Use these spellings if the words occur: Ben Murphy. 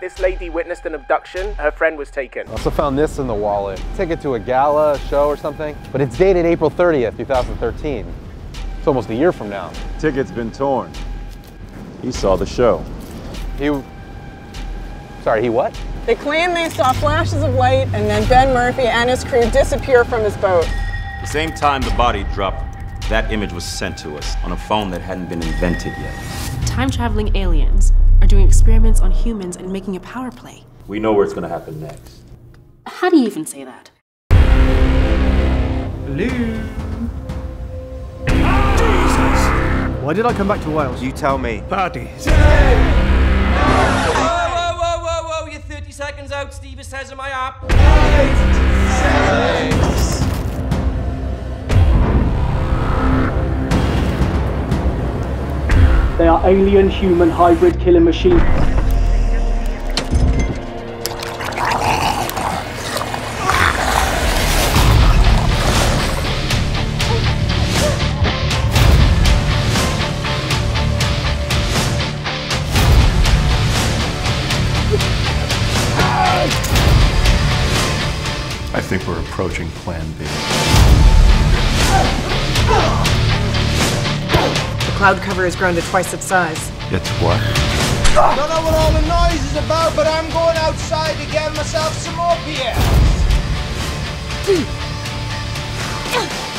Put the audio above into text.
This lady witnessed an abduction. Her friend was taken. I also found this in the wallet. Take it to a gala, a show or something. But it's dated April 30th, 2013. It's almost a year from now. Ticket's been torn. He saw the show. Sorry, he what? They claim they saw flashes of light, and then Ben Murphy and his crew disappear from his boat. The same time the body dropped, that image was sent to us on a phone that hadn't been invented yet. Time-traveling aliens are doing experiments on humans and making a power play. We know where it's going to happen next. How do you even say that? Hello? Ah! Jesus! Why did I come back to Wales? You tell me. Parties. Whoa, you're 30 seconds out, Steve says in my app. 8, 7. They are alien human hybrid killer machines. I think we're approaching Plan B. The cloud cover has grown to twice its size. It's what? I don't know what all the noise is about, but I'm going outside to get myself some more beer.